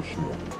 this moment.